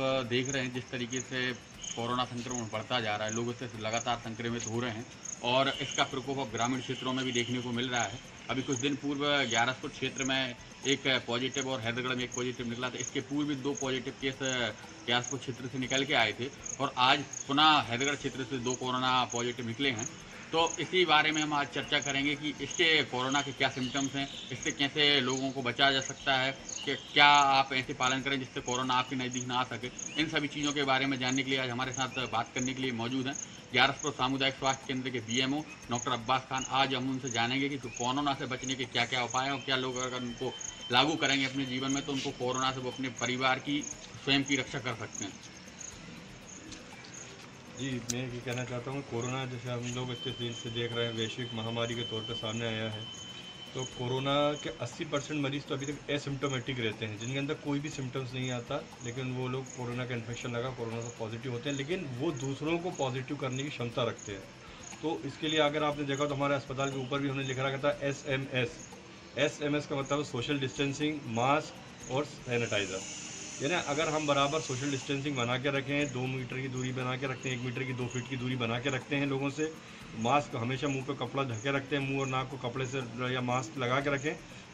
देख रहे हैं जिस तरीके से कोरोना संक्रमण बढ़ता जा रहा है, लोग उससे लगातार संक्रमित हो रहे हैं और इसका प्रकोप अब ग्रामीण क्षेत्रों में भी देखने को मिल रहा है। अभी कुछ दिन पूर्व ग्यारसपुर क्षेत्र में एक पॉजिटिव और हैदरगढ़ में एक पॉजिटिव निकला था। इसके पूर्व भी दो पॉजिटिव केस ग्यारसपुर क्षेत्र से निकल के आए थे और आज पुनः हैदरगढ़ क्षेत्र से दो कोरोना पॉजिटिव निकले हैं। तो इसी बारे में हम आज चर्चा करेंगे कि इसके कोरोना के क्या सिम्टम्स हैं, इससे कैसे लोगों को बचाया जा सकता है, कि क्या आप ऐसे पालन करें जिससे कोरोना आपके नज़दीक ना आ सके। इन सभी चीज़ों के बारे में जानने के लिए आज हमारे साथ बात करने के लिए मौजूद हैं ग्यारसपुर सामुदायिक स्वास्थ्य केंद्र के DMO डॉक्टर अब्बास खान। आज हम उनसे जानेंगे कि कोरोना से बचने के क्या क्या उपाय हैं और क्या लोग अगर उनको लागू करेंगे अपने जीवन में तो उनको कोरोना से वो अपने परिवार की स्वयं की रक्षा कर सकते हैं। जी, मैं ये कहना चाहता हूँ, कोरोना जैसे हम लोग अच्छे दिन से देख रहे हैं वैश्विक महामारी के तौर पर सामने आया है, तो कोरोना के 80% मरीज़ तो अभी तक एसिम्टोमेटिक रहते हैं, जिनके अंदर कोई भी सिम्टम्स नहीं आता, लेकिन वो लोग कोरोना का इन्फेक्शन लगा कोरोना से पॉजिटिव होते हैं, लेकिन वो दूसरों को पॉजिटिव करने की क्षमता रखते हैं। तो इसके लिए अगर आपने देखा तो हमारे अस्पताल के ऊपर भी हमने लिख रखा था SMS का मतलब सोशल डिस्टेंसिंग, मास्क और सैनिटाइज़र। यानी अगर हम बराबर सोशल डिस्टेंसिंग बना के रखें, 2 मीटर की दूरी बना के रखते हैं, 1 मीटर की 2 फीट की दूरी बना के रखते हैं लोगों से, मास्क हमेशा मुंह पे कपड़ा ढके रखते हैं, मुंह और नाक को कपड़े से या मास्क लगा के रखें।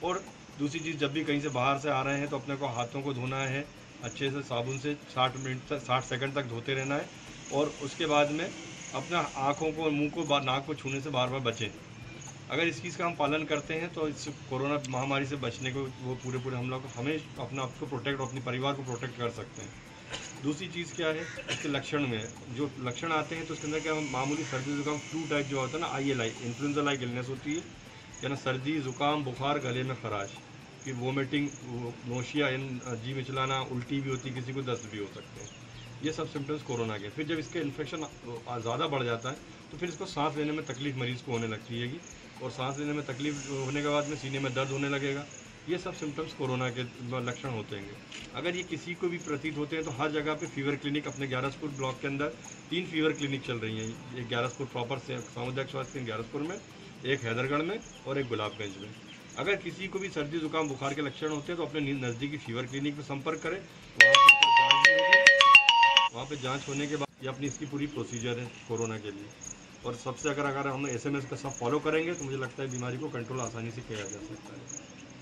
और दूसरी चीज़, जब भी कहीं से बाहर से आ रहे हैं तो अपने को हाथों को धोना है अच्छे से साबुन से, 60 मिनट तक 60 सेकंड तक धोते रहना है। और उसके बाद में अपना आँखों को, मुँह को, नाक को छूने से बार बार बचें। अगर इस चीज़ का हम पालन करते हैं तो इस कोरोना महामारी से बचने को वो पूरे हम लोग हमें अपना आप को प्रोटेक्ट और अपने परिवार को प्रोटेक्ट कर सकते हैं। दूसरी चीज़ क्या है, इसके लक्षण में जो लक्षण आते हैं तो उसके अंदर क्या मामूली सर्दी जुकाम फ्लू टाइप जो होता है ना, ILI इन्फ्लुएंजा लाइक इलनेस होती है, यानी सर्दी जुकाम बुखार, गले में खराश, कि वोमिटिंग, नोशिया यानी जी मिचलाना, उल्टी भी होती है, किसी को दस्त भी हो सकते हैं। ये सब सिम्टम्स कोरोना के। फिर जब इसके इन्फेक्शन ज़्यादा बढ़ जाता है तो फिर इसको सांस लेने में तकलीफ़ मरीज़ को होने लगती है, और सांस लेने में तकलीफ होने के बाद में सीने में दर्द होने लगेगा। ये सब सिम्टम्स कोरोना के लक्षण होते हैं। अगर ये किसी को भी प्रतीत होते हैं तो हर जगह पे फीवर क्लिनिक, अपने ग्यारसपुर ब्लॉक के अंदर 3 फीवर क्लिनिक चल रही हैं, एक ग्यारसपुर प्रॉपर से सामुदायिक स्वास्थ्य केंद्र ग्यारसपुर में, एक हैदरगढ़ में और एक गुलाबगंज में। अगर किसी को भी सर्दी जुकाम बुखार के लक्षण होते हैं तो अपने नज़दीकी फीवर क्लिनिक पर संपर्क करें, वहाँ पर जाँच होने के बाद ये अपनी इसकी पूरी प्रोसीजर है कोरोना के लिए। और सबसे अगर हम SMS का सब फॉलो करेंगे तो मुझे लगता है बीमारी को कंट्रोल आसानी से किया जा सकता है।